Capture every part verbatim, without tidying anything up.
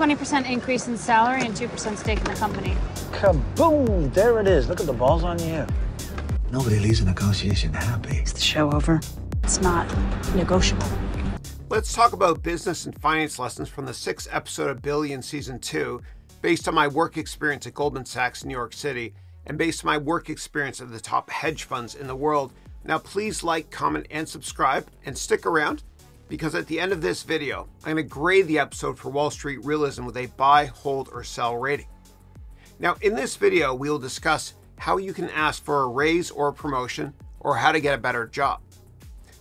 twenty percent increase in salary and two percent stake in the company. Kaboom! There it is. Look at the balls on you. Nobody leaves a negotiation happy. Is the show over? It's not negotiable. Let's talk about business and finance lessons from the sixth episode of Billion Season two, based on my work experience at Goldman Sachs in New York City, and based on my work experience at the top hedge funds in the world. Now please like, comment, and subscribe, and stick around, because at the end of this video, I'm going to grade the episode for Wall Street Realism with a buy, hold, or sell rating. Now in this video, we'll discuss how you can ask for a raise or a promotion, or how to get a better job.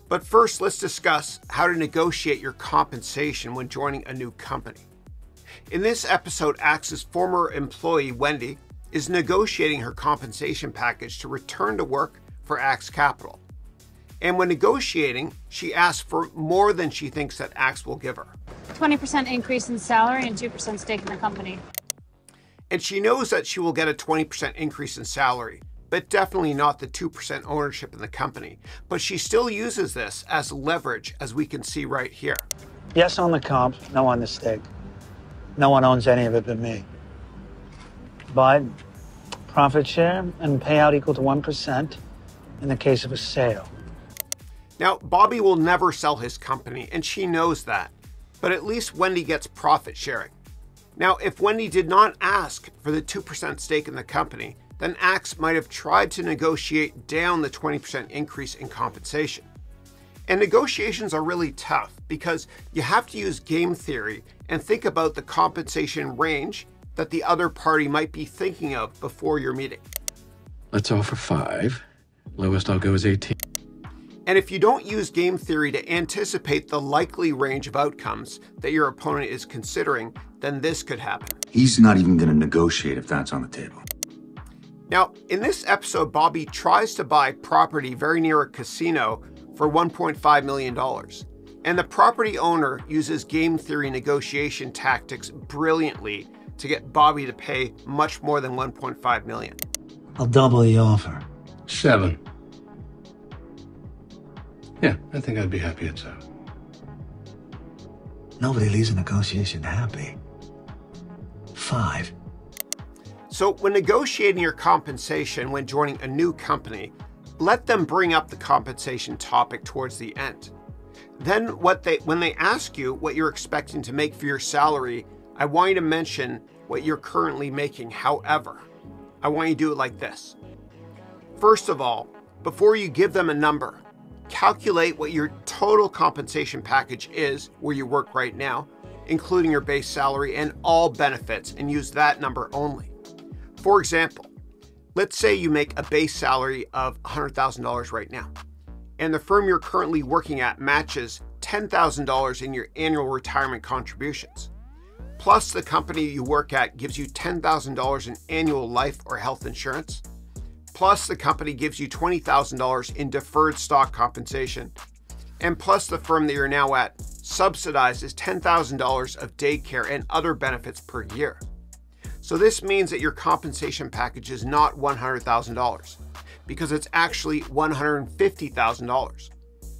But first, let's discuss how to negotiate your compensation when joining a new company. In this episode, Axe's former employee, Wendy, is negotiating her compensation package to return to work for Axe Capital. And when negotiating, she asks for more than she thinks that Axe will give her. twenty percent increase in salary and two percent stake in the company. And she knows that she will get a twenty percent increase in salary, but definitely not the two percent ownership in the company. But she still uses this as leverage, as we can see right here. Yes on the comp, no on the stake. No one owns any of it but me. But profit share and payout equal to one percent in the case of a sale. Now, Bobby will never sell his company, and she knows that. But at least Wendy gets profit sharing. Now, if Wendy did not ask for the two percent stake in the company, then Axe might have tried to negotiate down the twenty percent increase in compensation. And negotiations are really tough because you have to use game theory and think about the compensation range that the other party might be thinking of before your meeting. Let's offer five. Lowest I'll go is eighteen. And if you don't use game theory to anticipate the likely range of outcomes that your opponent is considering, then this could happen. He's not even going to negotiate if that's on the table. Now, in this episode, Bobby tries to buy property very near a casino for one point five million dollars. And the property owner uses game theory negotiation tactics brilliantly to get Bobby to pay much more than one point five million dollars. I'll double the offer. Seven. Yeah, I think I'd be happy at seven. Nobody leaves a negotiation happy. Five. So when negotiating your compensation when joining a new company, let them bring up the compensation topic towards the end. Then what they, when they ask you what you're expecting to make for your salary, I want you to mention what you're currently making. However, I want you to do it like this. First of all, before you give them a number, calculate what your total compensation package is where you work right now, including your base salary and all benefits, and use that number only. For example, let's say you make a base salary of one hundred thousand dollars right now, and the firm you're currently working at matches ten thousand dollars in your annual retirement contributions. Plus the company you work at gives you ten thousand dollars in annual life or health insurance. Plus the company gives you twenty thousand dollars in deferred stock compensation. And plus the firm that you're now at subsidizes ten thousand dollars of daycare and other benefits per year. So this means that your compensation package is not one hundred thousand dollars, because it's actually one hundred fifty thousand dollars.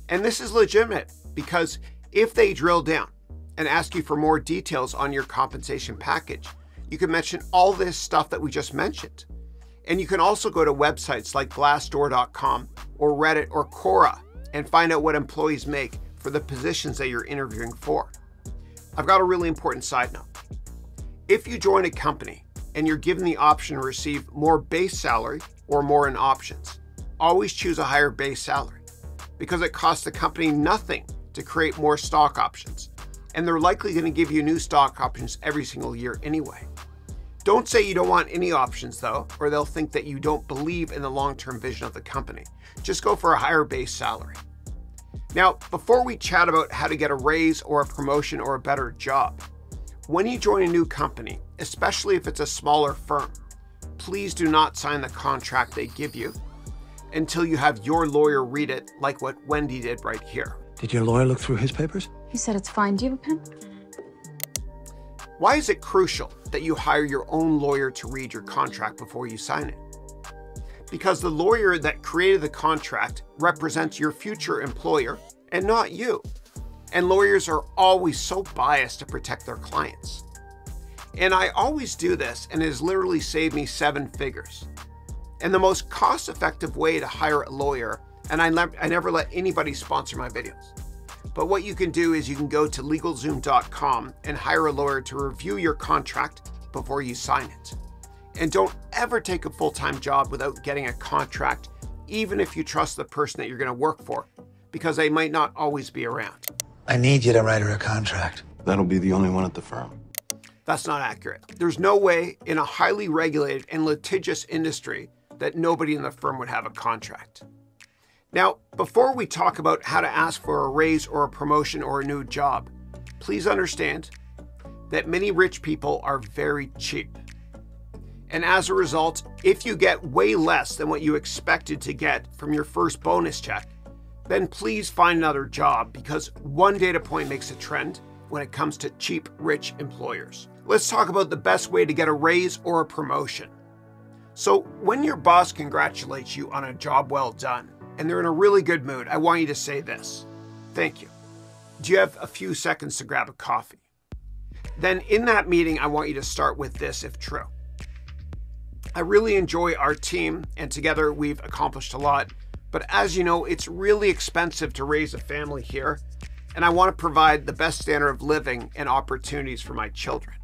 And this is legitimate, because if they drill down and ask you for more details on your compensation package, you can mention all this stuff that we just mentioned. And you can also go to websites like Glassdoor dot com or Reddit or Quora and find out what employees make for the positions that you're interviewing for. I've got a really important side note. If you join a company and you're given the option to receive more base salary or more in options, always choose a higher base salary because it costs the company nothing to create more stock options. And they're likely going to give you new stock options every single year anyway. Don't say you don't want any options though, or they'll think that you don't believe in the long-term vision of the company. Just go for a higher base salary. Now, before we chat about how to get a raise or a promotion or a better job, when you join a new company, especially if it's a smaller firm, please do not sign the contract they give you until you have your lawyer read it, like what Wendy did right here. Did your lawyer look through his papers? He said it's fine. Do you have a pen? Why is it crucial that you hire your own lawyer to read your contract before you sign it? Because the lawyer that created the contract represents your future employer and not you. And lawyers are always so biased to protect their clients. And I always do this, and it has literally saved me seven figures. And the most cost-effective way to hire a lawyer, and I, I never let anybody sponsor my videos. But what you can do is you can go to legal zoom dot com and hire a lawyer to review your contract before you sign it. And don't ever take a full-time job without getting a contract, even if you trust the person that you're going to work for, because they might not always be around. I need you to write her a contract. That'll be the only one at the firm. That's not accurate. There's no way in a highly regulated and litigious industry that nobody in the firm would have a contract. Now, before we talk about how to ask for a raise or a promotion or a new job, please understand that many rich people are very cheap. And as a result, if you get way less than what you expected to get from your first bonus check, then please find another job, because one data point makes a trend when it comes to cheap, rich employers. Let's talk about the best way to get a raise or a promotion. So when your boss congratulates you on a job well done, and they're in a really good mood, I want you to say this: thank you. Do you have a few seconds to grab a coffee? Then in that meeting, I want you to start with this, if true: I really enjoy our team, and together we've accomplished a lot. But as you know, it's really expensive to raise a family here, and I want to provide the best standard of living and opportunities for my children.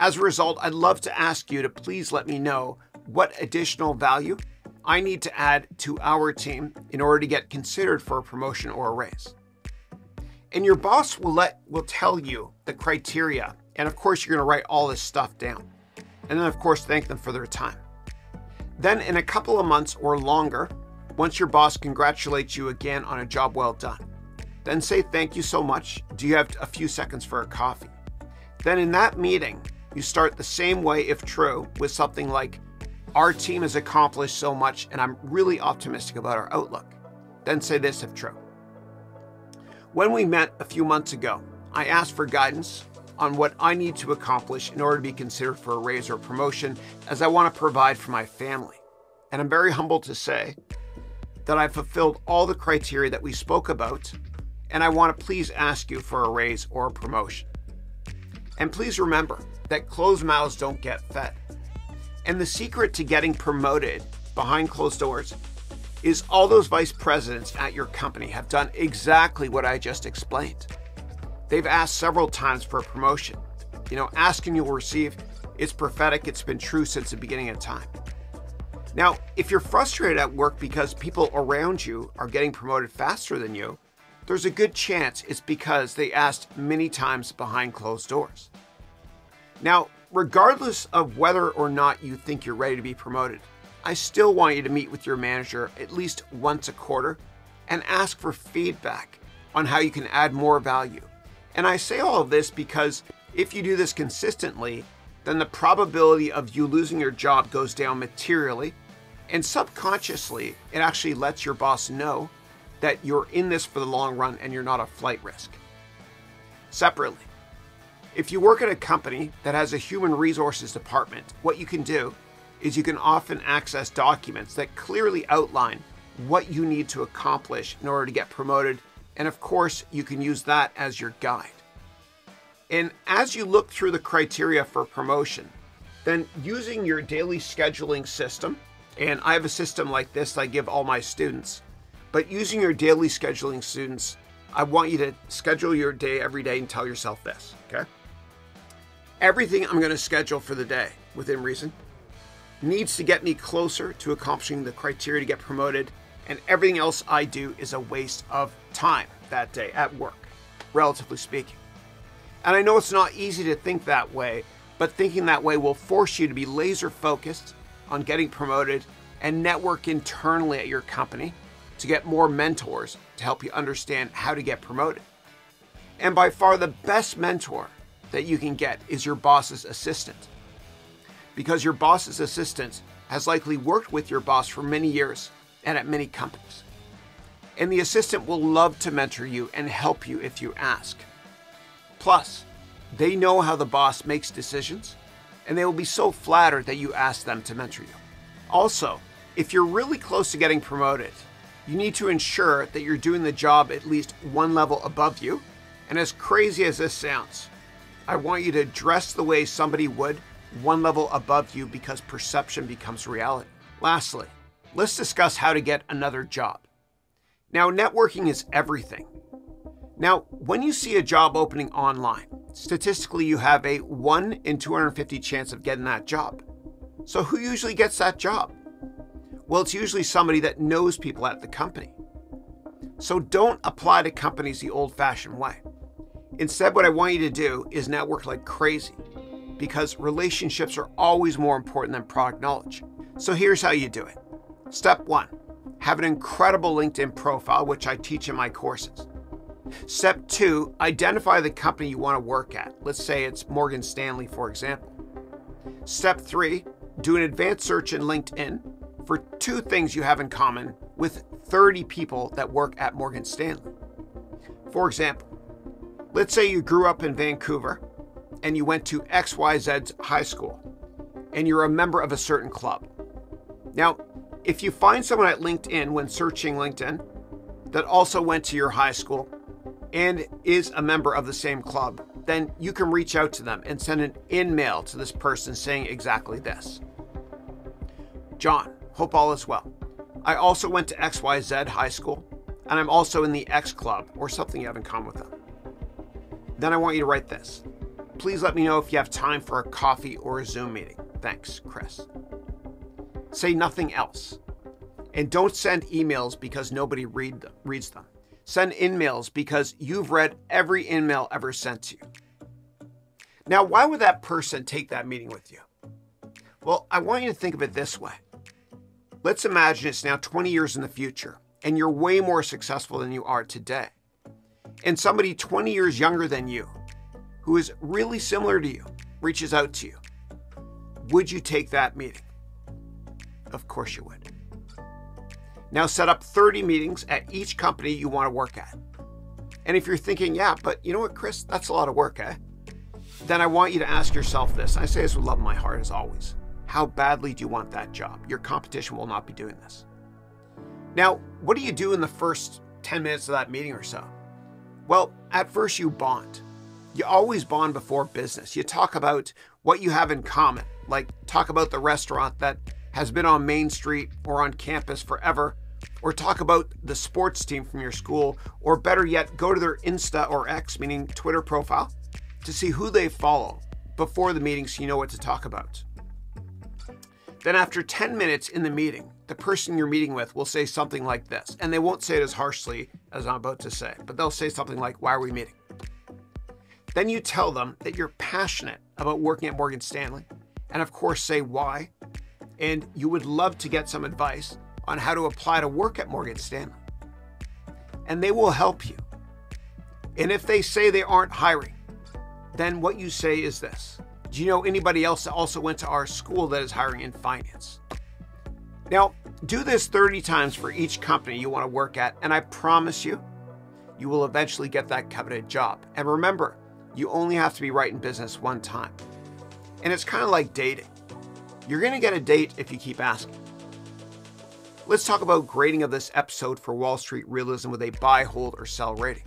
As a result, I'd love to ask you to please let me know what additional value I need to add to our team in order to get considered for a promotion or a raise. And your boss will let will tell you the criteria, and of course you're going to write all this stuff down. And then of course thank them for their time. Then in a couple of months or longer, once your boss congratulates you again on a job well done, then say, thank you so much. Do you have a few seconds for a coffee? Then in that meeting, you start the same way, if true, with something like, our team has accomplished so much and I'm really optimistic about our outlook. Then say this, if true: when we met a few months ago, I asked for guidance on what I need to accomplish in order to be considered for a raise or promotion, as I want to provide for my family. And I'm very humbled to say that I've fulfilled all the criteria that we spoke about, and I want to please ask you for a raise or a promotion. And please remember that closed mouths don't get fed. And the secret to getting promoted behind closed doors is all those vice presidents at your company have done exactly what I just explained. They've asked several times for a promotion. You know, asking you'll receive, it's prophetic, it's been true since the beginning of time. Now, if you're frustrated at work because people around you are getting promoted faster than you, there's a good chance it's because they asked many times behind closed doors. Now, regardless of whether or not you think you're ready to be promoted, I still want you to meet with your manager at least once a quarter and ask for feedback on how you can add more value. And I say all of this because if you do this consistently, then the probability of you losing your job goes down materially, and subconsciously, it actually lets your boss know that you're in this for the long run and you're not a flight risk. Separately, if you work at a company that has a human resources department, what you can do is you can often access documents that clearly outline what you need to accomplish in order to get promoted. And of course, you can use that as your guide. And as you look through the criteria for promotion, then using your daily scheduling system, and I have a system like this that I give all my students, but using your daily scheduling students, I want you to schedule your day every day and tell yourself this, okay? Everything I'm going to schedule for the day, within reason, needs to get me closer to accomplishing the criteria to get promoted, and everything else I do is a waste of time that day at work, relatively speaking. And I know it's not easy to think that way, but thinking that way will force you to be laser focused on getting promoted and network internally at your company to get more mentors to help you understand how to get promoted. And by far the best mentor that you can get is your boss's assistant, because your boss's assistant has likely worked with your boss for many years and at many companies. And the assistant will love to mentor you and help you if you ask. Plus, they know how the boss makes decisions, and they will be so flattered that you ask them to mentor you. Also, if you're really close to getting promoted, you need to ensure that you're doing the job at least one level above you. And as crazy as this sounds, I want you to dress the way somebody would one level above you, because perception becomes reality. Lastly, let's discuss how to get another job. Now, networking is everything. Now, when you see a job opening online, statistically, you have a one in two hundred fifty chance of getting that job. So who usually gets that job? Well, it's usually somebody that knows people at the company. So don't apply to companies the old-fashioned way. Instead, what I want you to do is network like crazy, because relationships are always more important than product knowledge. So here's how you do it. Step one, have an incredible LinkedIn profile, which I teach in my courses. Step two, identify the company you want to work at. Let's say it's Morgan Stanley, for example. Step three, do an advanced search in LinkedIn for two things you have in common with thirty people that work at Morgan Stanley. For example, let's say you grew up in Vancouver and you went to X Y Z's high school and you're a member of a certain club. Now, if you find someone at LinkedIn when searching LinkedIn that also went to your high school and is a member of the same club, then you can reach out to them and send an in-mail to this person saying exactly this. John, hope all is well. I also went to X Y Z high school, and I'm also in the X club, or something you have in common with them. Then I want you to write this. Please let me know if you have time for a coffee or a Zoom meeting. Thanks, Chris. Say nothing else. And don't send emails because nobody read them, reads them. Send in-mails because you've read every in-mail ever sent to you. Now, why would that person take that meeting with you? Well, I want you to think of it this way. Let's imagine it's now twenty years in the future, and you're way more successful than you are today. And somebody twenty years younger than you, who is really similar to you, reaches out to you. Would you take that meeting? Of course you would. Now set up thirty meetings at each company you want to work at. And if you're thinking, yeah, but you know what, Chris, that's a lot of work, eh? Then I want you to ask yourself this. I say this with love in my heart, as always. How badly do you want that job? Your competition will not be doing this. Now, what do you do in the first ten minutes of that meeting or so? Well, at first you bond. You always bond before business. You talk about what you have in common, like talk about the restaurant that has been on Main Street or on campus forever, or talk about the sports team from your school, or better yet, go to their Insta or X, meaning Twitter profile, to see who they follow before the meeting so you know what to talk about. Then after ten minutes in the meeting, the person you're meeting with will say something like this, and they won't say it as harshly as I'm about to say, but they'll say something like, why are we meeting? Then you tell them that you're passionate about working at Morgan Stanley, and of course say why, and you would love to get some advice on how to apply to work at Morgan Stanley. And they will help you. And if they say they aren't hiring, then what you say is this. Do you know anybody else that also went to our school that is hiring in finance? Now, do this thirty times for each company you want to work at, and I promise you, you will eventually get that coveted job. And remember, you only have to be right in business one time. And it's kind of like dating. You're going to get a date if you keep asking. Let's talk about grading of this episode for Wall Street Realism with a buy, hold, or sell rating.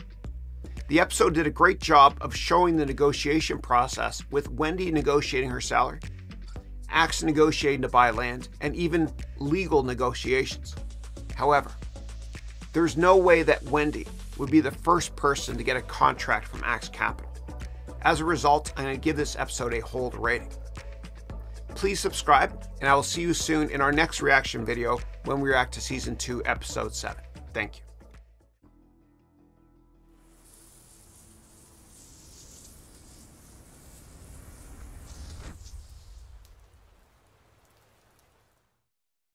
The episode did a great job of showing the negotiation process, with Wendy negotiating her salary, Axe negotiating to buy land, and even legal negotiations. However, there's no way that Wendy would be the first person to get a contract from Axe Capital. As a result, I'm going to give this episode a hold rating. Please subscribe, and I will see you soon in our next reaction video when we react to season two, episode seven. Thank you.